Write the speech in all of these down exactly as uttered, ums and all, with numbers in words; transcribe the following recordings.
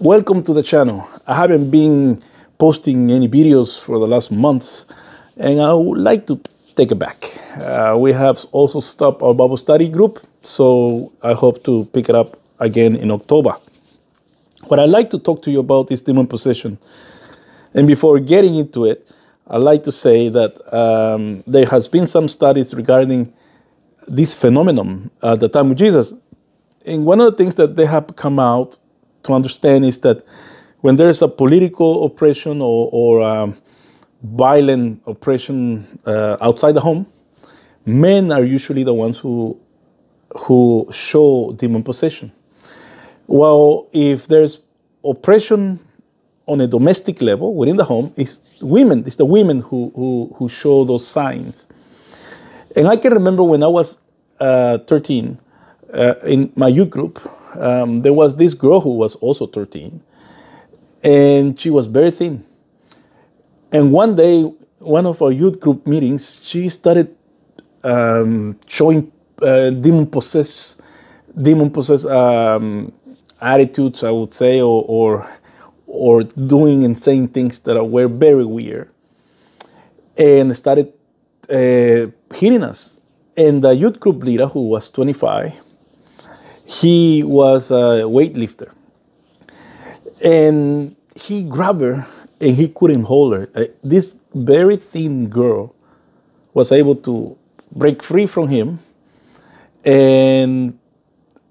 Welcome to the channel. I haven't been posting any videos for the last months, and I would like to take it back. Uh, we have also stopped our Bible study group, so I hope to pick it up again in October. What I'd like to talk to you about is demon possession. And before getting into it, I'd like to say that um, there has been some studies regarding this phenomenon at the time of Jesus. And one of the things that they have come out to understand is that when there is a political oppression or, or um, violent oppression uh, outside the home, men are usually the ones who who show demon possession. Well, if there's oppression on a domestic level within the home, it's women. It's the women who who, who show those signs. And I can remember when I was uh, thirteen uh, in my youth group. Um, there was this girl who was also thirteen, and she was very thin. And one day, one of our youth group meetings, she started um, showing uh, demon possessed, demon possessed um, attitudes, I would say, or, or or doing and saying things that were very weird, and started uh, hitting us. And the youth group leader, who was twenty-five. He was a weightlifter, and he grabbed her, and he couldn't hold her. This very thin girl was able to break free from him and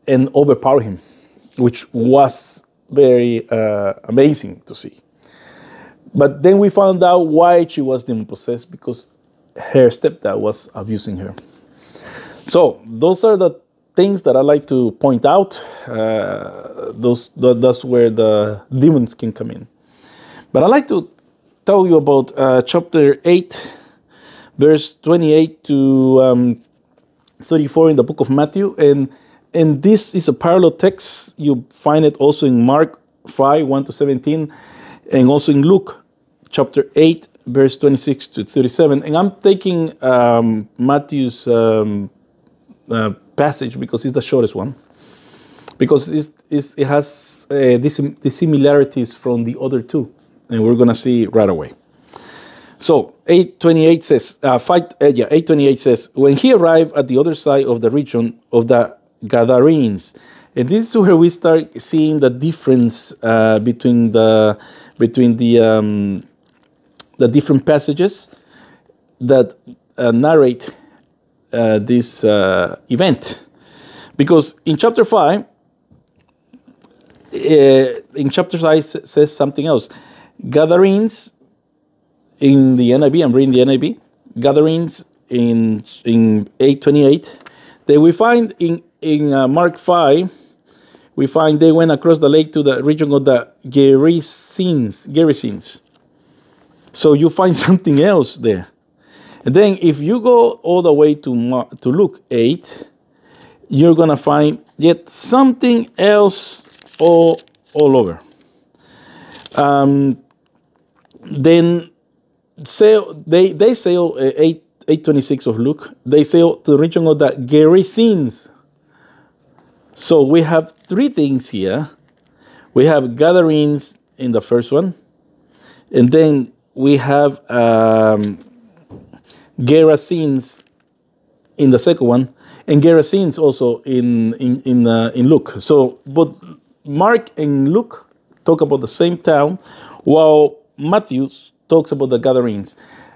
and overpower him, which was very uh, amazing to see. But then we found out why she was demon possessed, because her stepdad was abusing her. So those are the things that I like to point out. uh, those th that's where the demons can come in. But I like to tell you about uh, chapter eight, verse twenty-eight to um, thirty-four in the book of Matthew, and and this is a parallel text. You find it also in Mark five one to seventeen, and also in Luke chapter eight, verse twenty-six to thirty-seven. And I'm taking um, Matthew's Um, Uh, passage because it's the shortest one, because it's, it's, it has uh, the, the similarities from the other two, and we're gonna see right away. So eight twenty-eight says, uh, five, uh, yeah, eight twenty-eight says, when he arrived at the other side of the region of the Gadarenes, and this is where we start seeing the difference uh, between the between the um, the different passages that uh, narrate Uh, this uh, event. Because in chapter five, uh, in chapter five says something else. Gadarenes, in the N I V, I'm reading the N I V, Gadarenes in in eight twenty-eight, that we find in, in uh, Mark five, we find they went across the lake to the region of the Gerasenes, Gerasenes. So you find something else there. And then if you go all the way to, to Luke eight, you're going to find yet something else all, all over. Um, then sail, they, they sail, uh, eight twenty-six of Luke, they sail to the region of the Gerasenes. So we have three things here. We have gatherings in the first one, and then we have Um, Gerasenes in the second one, and Gerasenes also in in in, uh, in Luke. So both Mark and Luke talk about the same town, while Matthew talks about the Gadarenes.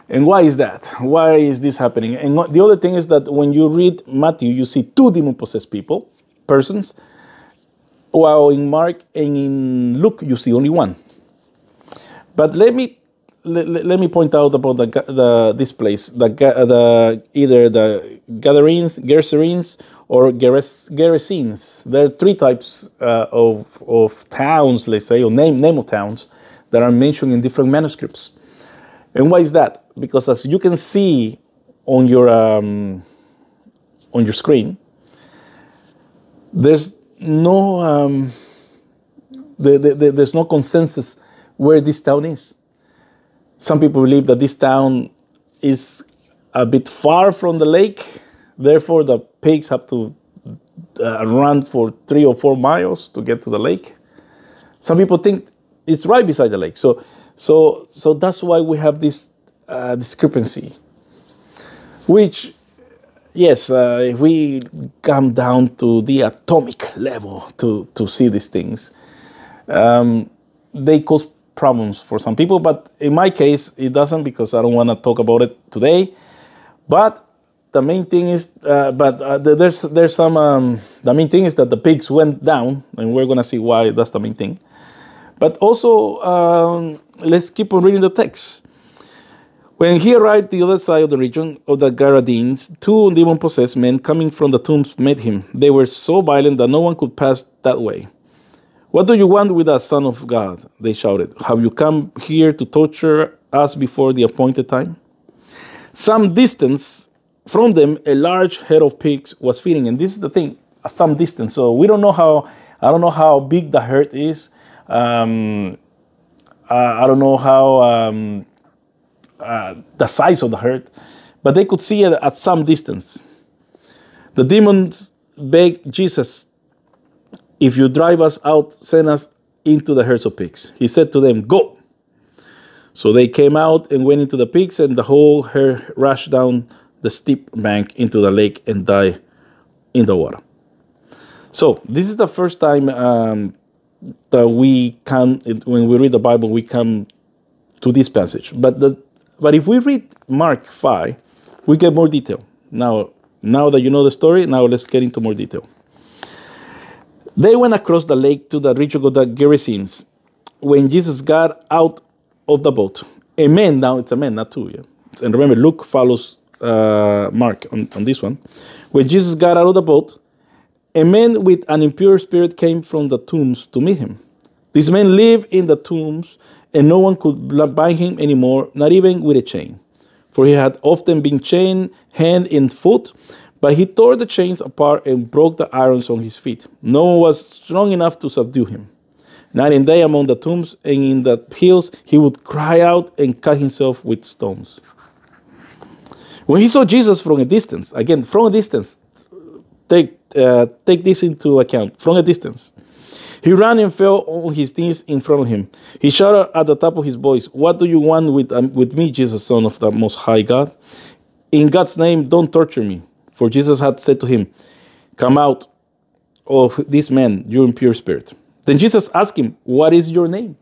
And why is that? Why is this happening? And what, the other thing is that when you read Matthew, you see two demon-possessed people, persons, while in Mark and in Luke you see only one. But let me. Let, let me point out about the, the this place, the the either the Gadarenes, Gerasenes, or Gerasenes. There are three types uh, of of towns, let's say, or name name of towns that are mentioned in different manuscripts. And why is that? Because as you can see on your um, on your screen, there's no um, the, the, the, there's no consensus where this town is. Some people believe that this town is a bit far from the lake, therefore the pigs have to uh, run for three or four miles to get to the lake. Some people think it's right beside the lake. So, so, so that's why we have this uh, discrepancy. Which, yes, uh, if we come down to the atomic level to to see these things, um, they cause problems for some people. But in my case, it doesn't, because I don't want to talk about it today. But the main thing is, uh, but uh, there's there's some. Um, the main thing is that the pigs went down, and we're gonna see why. That's the main thing. But also, um, let's keep on reading the text. When he arrived the other side of the region of the Gadarenes, two demon-possessed men coming from the tombs met him. They were so violent that no one could pass that way. "What do you want with us, Son of God?" they shouted. "Have you come here to torture us before the appointed time?" Some distance from them, a large herd of pigs was feeding. And this is the thing, some distance. So we don't know how, I don't know how big the herd is. Um, I, I don't know how um, uh, the size of the herd, but they could see it at some distance. The demons begged Jesus, "If you drive us out, send us into the herds of pigs." He said to them, "Go." So they came out and went into the pigs, and the whole herd rushed down the steep bank into the lake and died in the water. So this is the first time um, that we come, when we read the Bible, we come to this passage. But the, but if we read Mark five, we get more detail. Now, now that you know the story, now let's get into more detail. They went across the lake to the region of the Gerasenes. When Jesus got out of the boat, a man, now it's a man, not two, yeah. And remember, Luke follows uh, Mark on, on this one. When Jesus got out of the boat, a man with an impure spirit came from the tombs to meet him. This man lived in the tombs, and no one could bind him anymore, not even with a chain. For he had often been chained hand and foot, but he tore the chains apart and broke the irons on his feet. No one was strong enough to subdue him. Night and day among the tombs and in the hills, he would cry out and cut himself with stones. When he saw Jesus from a distance, again, from a distance, take, uh, take this into account, from a distance, he ran and fell on his knees in front of him. He shouted at the top of his voice, "What do you want with, um, with me, Jesus, Son of the Most High God? In God's name, don't torture me." For Jesus had said to him, "Come out of this man, you impure spirit." Then Jesus asked him, "What is your name?"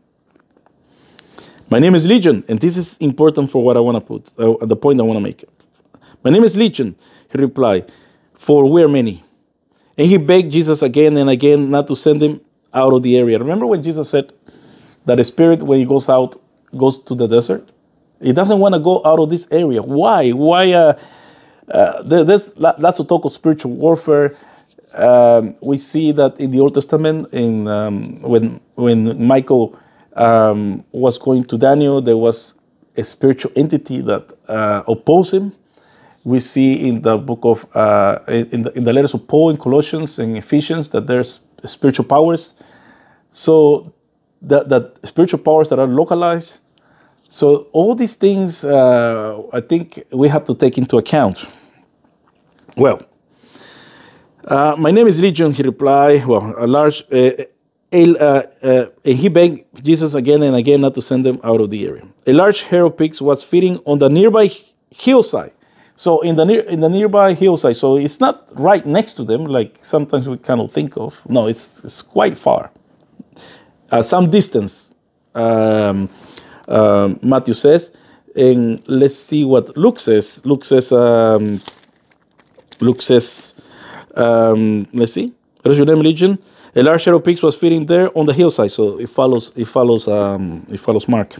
My name is Legion, and this is important for what I want to put, uh, the point I want to make. My name is Legion, he replied, "for we are many." And he begged Jesus again and again not to send him out of the area. Remember when Jesus said that a spirit, when he goes out, goes to the desert? He doesn't want to go out of this area. Why? Why? Uh, uh, there, there's lots of talk of spiritual warfare. Um, we see that in the Old Testament, in um, when when Michael um, was going to Daniel, there was a spiritual entity that uh, opposed him. We see in the book of uh, in the in the letters of Paul in Colossians and Ephesians that there's spiritual powers. So that that spiritual powers that are localized. So all these things, uh, I think we have to take into account. Well. Uh, my name is Legion, he replied. Well, a large, uh, a, uh, uh, and he begged Jesus again and again not to send them out of the area. A large herd of pigs was feeding on the nearby hillside. So in the near, in the nearby hillside, so it's not right next to them, like sometimes we kind of think of. No, it's it's quite far, uh, some distance. Um, uh, Matthew says, and let's see what Luke says. Luke says. Um, Luke says. Um, let's see. What is your name, Legion? A large herd of pigs was feeding there on the hillside, so it follows. It follows. Um, it follows Mark.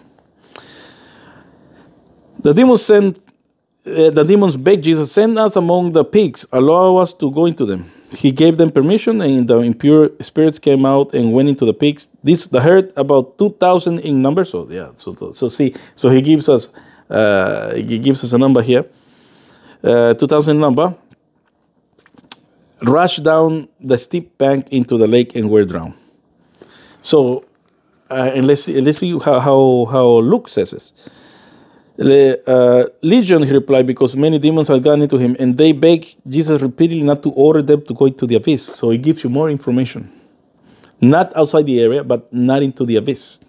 The demons sent. Uh, the demons begged Jesus, "Send us among the pigs. Allow us to go into them." He gave them permission, and the impure spirits came out and went into the pigs. This the herd, about two thousand in number. So yeah. So so see. So he gives us. Uh, he gives us a number here. Uh, two thousand number. Rushed down the steep bank into the lake and were drowned. So, uh, and let's see, let's see how, how, how Luke says this. Le, uh, Legion, he replied, because many demons had gone into him, and they begged Jesus repeatedly not to order them to go into the abyss. So it gives you more information. not outside the area, but not into the abyss.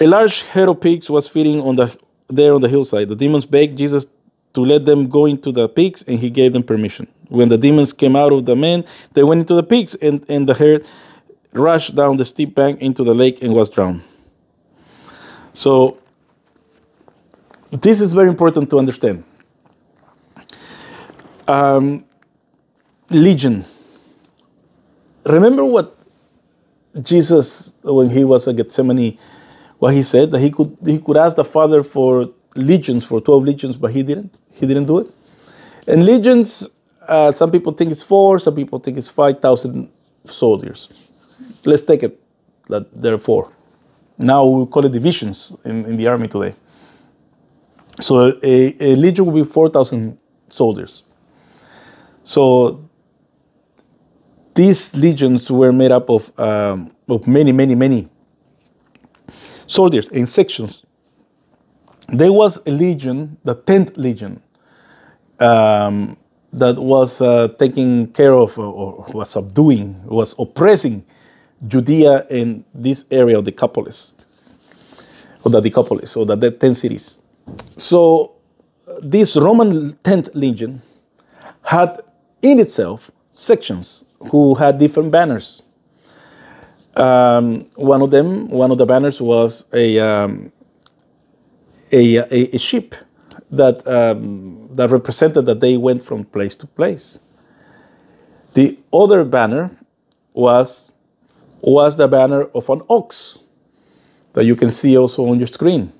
A large herd of pigs was feeding on the there on the hillside. The demons begged Jesus to let them go into the pigs, and he gave them permission. When the demons came out of the men, they went into the pigs, and, and the herd rushed down the steep bank into the lake and was drowned. So, this is very important to understand. Um, legion. Remember what Jesus, when he was at Gethsemane, what he said, that he could he could ask the Father for legions, for twelve legions, but he didn't. He didn't do it. And legions, uh, some people think it's four, some people think it's five thousand soldiers. Let's take it that there are four. Now we call it divisions in, in the army today. So a, a legion will be four thousand soldiers. So these legions were made up of um, of many, many, many. soldiers in sections. There was a legion, the tenth legion, um, that was uh, taking care of, or was subduing, was oppressing Judea and this area of Decapolis, or the Decapolis, or the, the ten cities. So this Roman tenth legion had in itself sections who had different banners. Um, one of them, one of the banners was a um, a, a, a ship that um, that represented that they went from place to place. The other banner was was the banner of an ox that you can see also on your screen.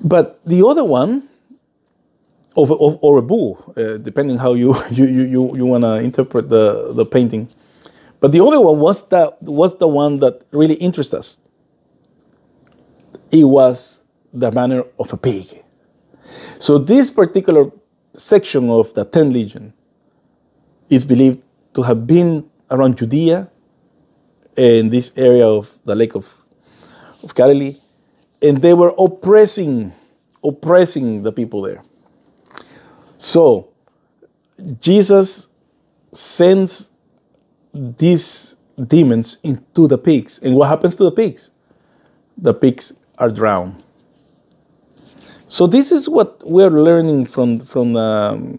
But the other one, of, of, or a bull, uh, depending how you you you you want to interpret the the painting. But the other one was the, was the one that really interests us. It was the banner of a pig. So this particular section of the tenth legion is believed to have been around Judea and this area of the Lake of, of Galilee. And they were oppressing, oppressing the people there. So Jesus sends these demons into the pigs. And what happens to the pigs? The pigs are drowned. So this is what we're learning from from um,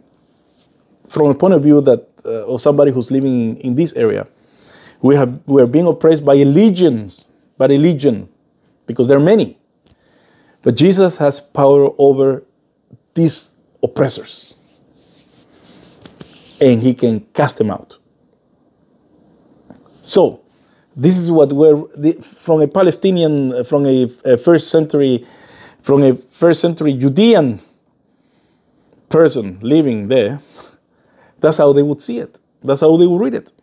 from a point of view that uh, of somebody who's living in, in this area. We have we are being oppressed by legions, by a legion, because there are many. But Jesus has power over these oppressors, and he can cast them out. So, this is what we're from a Palestinian, from a, a first century, from a first century Judean person living there. That's how they would see it. That's how they would read it.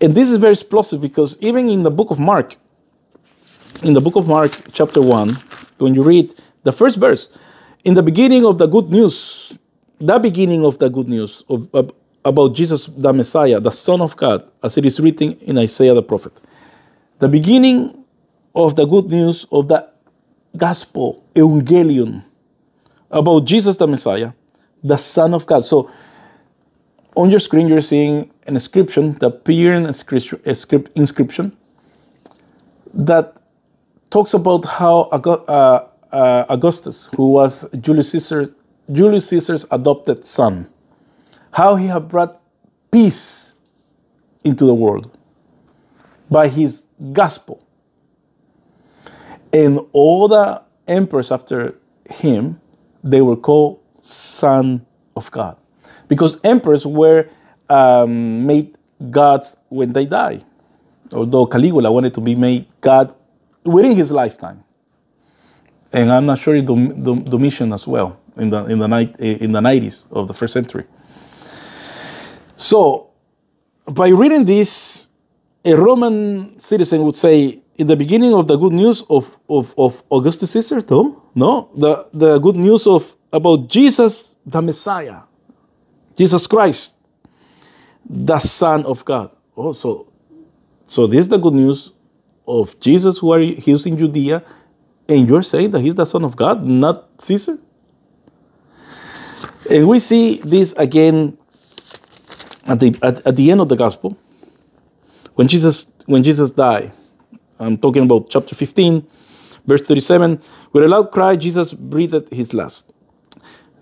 And this is very explosive because even in the book of Mark, in the book of Mark, chapter one, when you read the first verse, in the beginning of the good news, the beginning of the good news of. of about Jesus, the Messiah, the Son of God, as it is written in Isaiah the prophet. The beginning of the good news of the Gospel, Evangelion, about Jesus, the Messiah, the Son of God. So, on your screen, you're seeing an inscription, the Pyrenean inscription, that talks about how Augustus, who was Julius Caesar, Julius Caesar's adopted son, how he had brought peace into the world by his gospel. And all the emperors after him, they were called Son of God. Because emperors were um, made gods when they died. Although Caligula wanted to be made God within his lifetime. And I'm not sure Dom Dom Domitian as well in the, in, the in the nineties of the first century. So, by reading this, a Roman citizen would say, in the beginning of the good news of, of, of Augustus Caesar, though, no, the, the good news of about Jesus, the Messiah, Jesus Christ, the Son of God. Oh, so, so this is the good news of Jesus who are he's in Judea, and you're saying that he's the Son of God, not Caesar? And we see this again at the at, at the end of the gospel, when Jesus when Jesus died, I'm talking about chapter fifteen, verse thirty-seven. With a loud cry, Jesus breathed his last.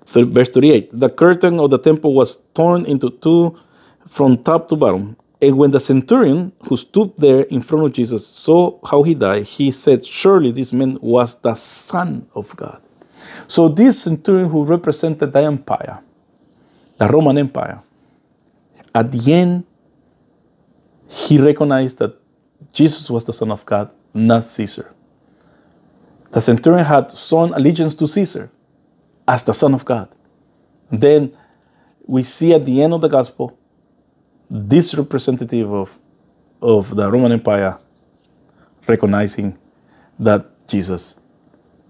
Verse thirty-eight. The curtain of the temple was torn into two from top to bottom. And when the centurion who stood there in front of Jesus saw how he died, he said, surely this man was the Son of God. So this centurion who represented the empire, the Roman Empire, at the end, he recognized that Jesus was the Son of God, not Caesar. The centurion had sworn allegiance to Caesar as the Son of God. Then we see at the end of the gospel, this representative of, of the Roman Empire recognizing that Jesus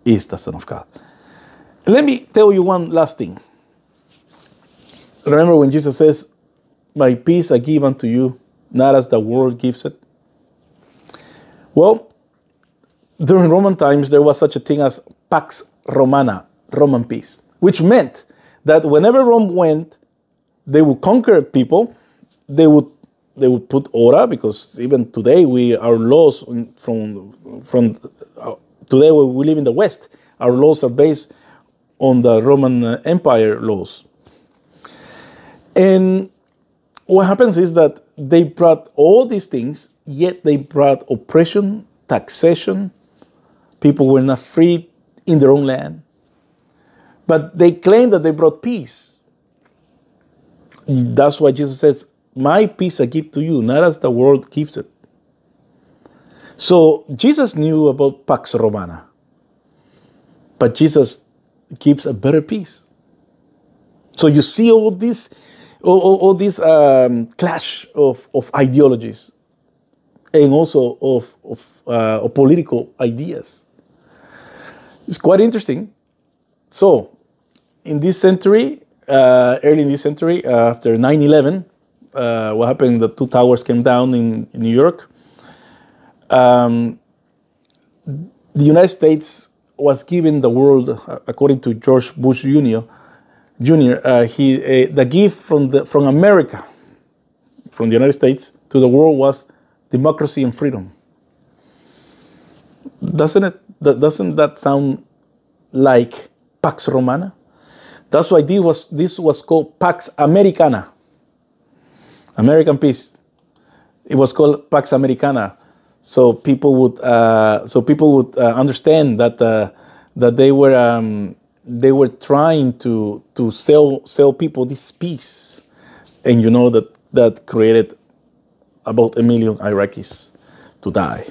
is the Son of God. Let me tell you one last thing. Remember when Jesus says, my peace I give unto you, not as the world gives it. Well, during Roman times, there was such a thing as Pax Romana, Roman peace, which meant that whenever Rome went, they would conquer people. They would they would put order, because even today we our laws from from uh, today we live in the West. Our laws are based on the Roman Empire laws. And what happens is that they brought all these things, yet they brought oppression, taxation. People were not free in their own land, but they claimed that they brought peace. That's why Jesus says, my peace I give to you, not as the world gives it. So Jesus knew about Pax Romana, but Jesus gives a better peace. So you see all this, all, all, all this um, clash of, of ideologies, and also of, of, uh, of political ideas. It's quite interesting. So in this century, uh, early in this century, uh, after nine eleven, Uh, what happened, the two towers came down in, in New York. Um, the United States was given the world, according to George Bush Junior, Junior uh, he, uh, the gift from, the, from America, from the United States to the world was democracy and freedom. Doesn't, it, that, doesn't that sound like Pax Romana? That's why this was, this was called Pax Americana. American peace. It was called Pax Americana, so people would uh, so people would uh, understand that uh, that they were um, they were trying to to sell sell people this peace, and you know that that created about a million Iraqis to die.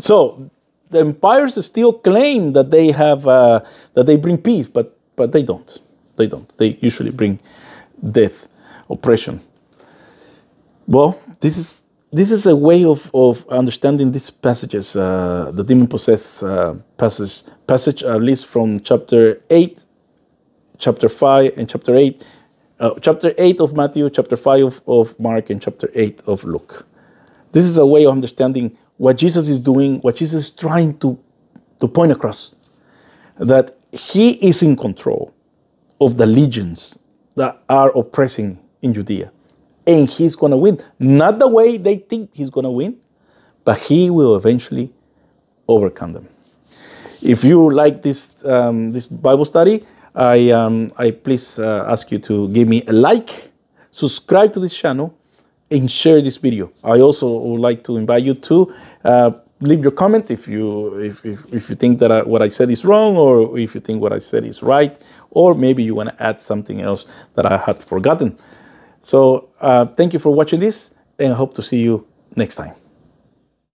So the empires still claim that they have uh, that they bring peace, but but they don't. They don't. They usually bring death, oppression. Well, this is this is a way of, of understanding these passages, uh, the demon-possessed uh, passage, passage at least from chapter eight, chapter five, and chapter eight, uh, chapter eight of Matthew, chapter five of, of Mark, and chapter eight of Luke. This is a way of understanding what Jesus is doing, what Jesus is trying to, to point across, that he is in control of the legions that are oppressing in Judea. And he's going to win. Not the way they think he's going to win, but he will eventually overcome them. If you like this um, this Bible study, I, um, I please uh, ask you to give me a like, subscribe to this channel, and share this video. I also would like to invite you to uh, leave your comment if you, if, if, if you think that I, what I said is wrong, or if you think what I said is right, or maybe you want to add something else that I had forgotten. So uh, thank you for watching this, and I hope to see you next time.